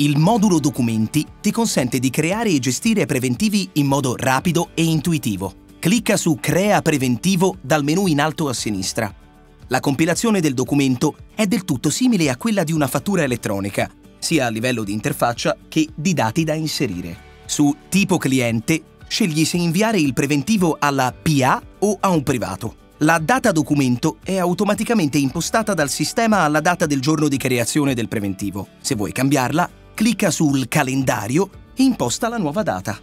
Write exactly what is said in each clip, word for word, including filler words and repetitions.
Il modulo Documenti ti consente di creare e gestire preventivi in modo rapido e intuitivo. Clicca su Crea preventivo dal menu in alto a sinistra. La compilazione del documento è del tutto simile a quella di una fattura elettronica, sia a livello di interfaccia che di dati da inserire. Su Tipo cliente scegli se inviare il preventivo alla P A o a un privato. La data documento è automaticamente impostata dal sistema alla data del giorno di creazione del preventivo. Se vuoi cambiarla, clicca sul calendario e imposta la nuova data.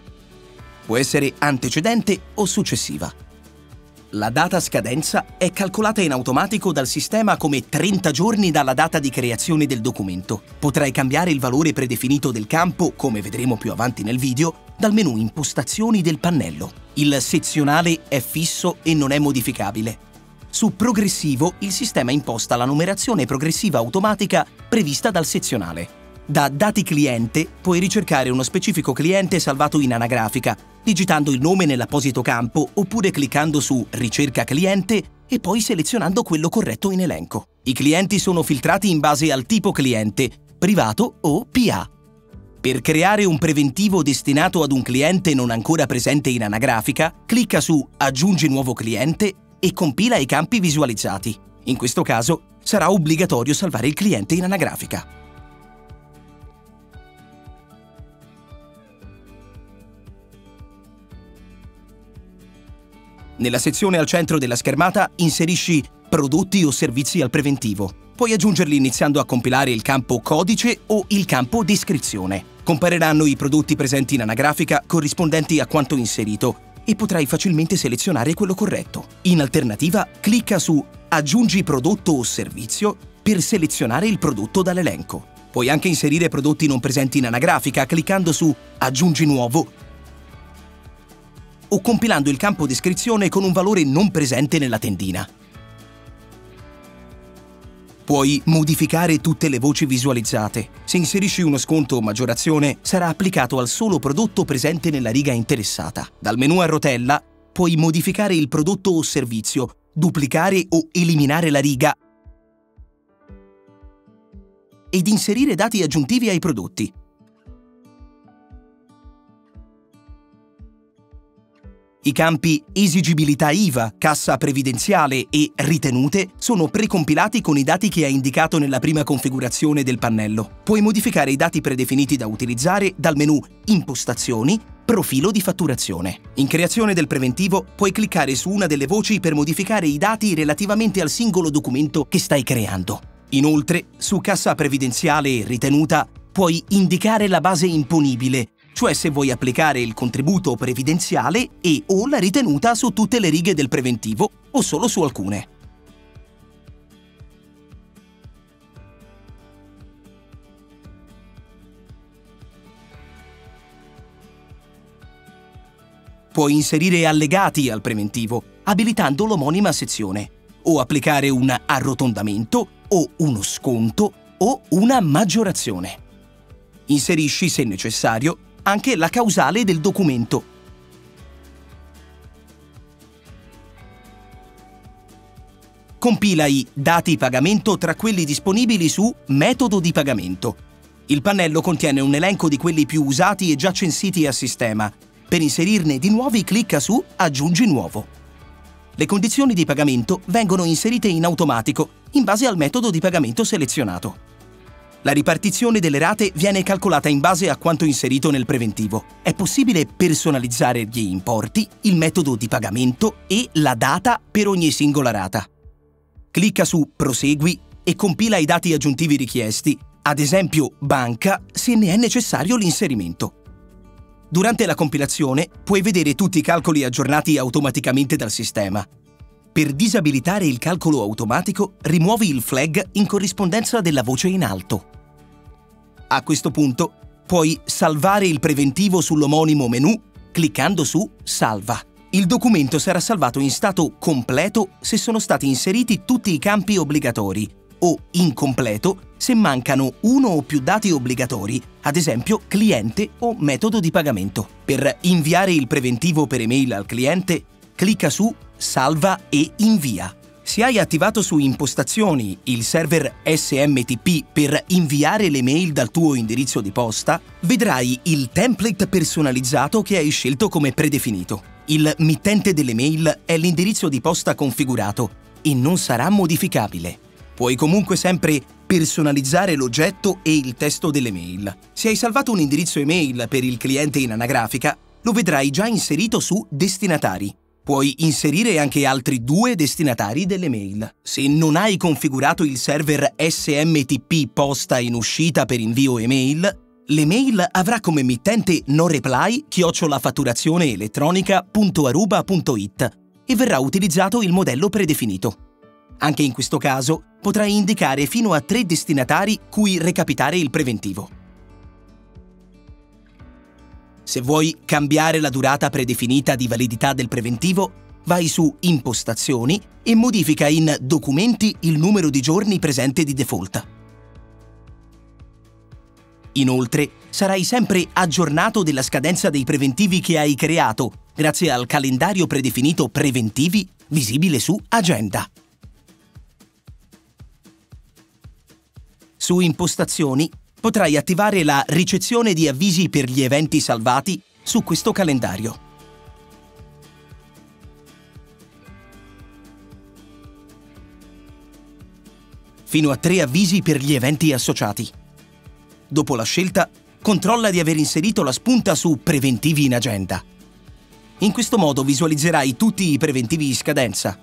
Può essere antecedente o successiva. La data scadenza è calcolata in automatico dal sistema come trenta giorni dalla data di creazione del documento. Potrai cambiare il valore predefinito del campo, come vedremo più avanti nel video, dal menu Impostazioni del pannello. Il sezionale è fisso e non è modificabile. Su Progressivo il sistema imposta la numerazione progressiva automatica prevista dal sezionale. Da Dati cliente puoi ricercare uno specifico cliente salvato in anagrafica, digitando il nome nell'apposito campo oppure cliccando su Ricerca cliente e poi selezionando quello corretto in elenco. I clienti sono filtrati in base al tipo cliente, privato o P A. Per creare un preventivo destinato ad un cliente non ancora presente in anagrafica, clicca su Aggiungi nuovo cliente e compila i campi visualizzati. In questo caso sarà obbligatorio salvare il cliente in anagrafica. Nella sezione al centro della schermata inserisci Prodotti o servizi al preventivo. Puoi aggiungerli iniziando a compilare il campo Codice o il campo Descrizione. Compariranno i prodotti presenti in anagrafica corrispondenti a quanto inserito e potrai facilmente selezionare quello corretto. In alternativa, clicca su Aggiungi prodotto o servizio per selezionare il prodotto dall'elenco. Puoi anche inserire prodotti non presenti in anagrafica cliccando su Aggiungi nuovo o compilando il campo descrizione con un valore non presente nella tendina. Puoi modificare tutte le voci visualizzate. Se inserisci uno sconto o maggiorazione, sarà applicato al solo prodotto presente nella riga interessata. Dal menu a rotella puoi modificare il prodotto o servizio, duplicare o eliminare la riga ed inserire dati aggiuntivi ai prodotti. I campi Esigibilità I V A, Cassa previdenziale e Ritenute sono precompilati con i dati che hai indicato nella prima configurazione del pannello. Puoi modificare i dati predefiniti da utilizzare dal menu Impostazioni, Profilo di fatturazione. In creazione del preventivo puoi cliccare su una delle voci per modificare i dati relativamente al singolo documento che stai creando. Inoltre, su Cassa previdenziale e Ritenuta puoi indicare la base imponibile, cioè se vuoi applicare il contributo previdenziale e o la ritenuta su tutte le righe del preventivo o solo su alcune. Puoi inserire allegati al preventivo, abilitando l'omonima sezione, o applicare un arrotondamento, o uno sconto, o una maggiorazione. Inserisci, se necessario, anche la causale del documento. Compila i dati pagamento tra quelli disponibili su Metodo di pagamento. Il pannello contiene un elenco di quelli più usati e già censiti a sistema. Per inserirne di nuovi clicca su Aggiungi nuovo. Le condizioni di pagamento vengono inserite in automatico in base al metodo di pagamento selezionato. La ripartizione delle rate viene calcolata in base a quanto inserito nel preventivo. È possibile personalizzare gli importi, il metodo di pagamento e la data per ogni singola rata. Clicca su Prosegui e compila i dati aggiuntivi richiesti, ad esempio banca, se ne è necessario l'inserimento. Durante la compilazione puoi vedere tutti i calcoli aggiornati automaticamente dal sistema. Per disabilitare il calcolo automatico, rimuovi il flag in corrispondenza della voce in alto. A questo punto puoi salvare il preventivo sull'omonimo menu cliccando su Salva. Il documento sarà salvato in stato completo se sono stati inseriti tutti i campi obbligatori o incompleto se mancano uno o più dati obbligatori, ad esempio cliente o metodo di pagamento. Per inviare il preventivo per email al cliente, clicca su Salva e invia. Se hai attivato su impostazioni il server S M T P per inviare le mail dal tuo indirizzo di posta, vedrai il template personalizzato che hai scelto come predefinito. Il mittente delle mail è l'indirizzo di posta configurato e non sarà modificabile. Puoi comunque sempre personalizzare l'oggetto e il testo delle mail. Se hai salvato un indirizzo email per il cliente in anagrafica, lo vedrai già inserito su Destinatari. Puoi inserire anche altri due destinatari delle mail. Se non hai configurato il server S M T P posta in uscita per invio email, l'email avrà come mittente noreply chiocciola fatturazione elettronica punto aruba punto it e verrà utilizzato il modello predefinito. Anche in questo caso potrai indicare fino a tre destinatari cui recapitare il preventivo. Se vuoi cambiare la durata predefinita di validità del preventivo, vai su Impostazioni e modifica in Documenti il numero di giorni presente di default. Inoltre, sarai sempre aggiornato della scadenza dei preventivi che hai creato, grazie al calendario predefinito Preventivi visibile su Agenda. Su Impostazioni, potrai attivare la ricezione di avvisi per gli eventi salvati su questo calendario. Fino a tre avvisi per gli eventi associati. Dopo la scelta, controlla di aver inserito la spunta su Preventivi in agenda. In questo modo visualizzerai tutti i preventivi in scadenza.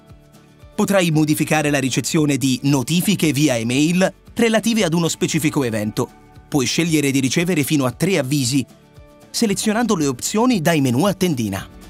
Potrai modificare la ricezione di notifiche via email relative ad uno specifico evento. Puoi scegliere di ricevere fino a tre avvisi, selezionando le opzioni dai menu a tendina.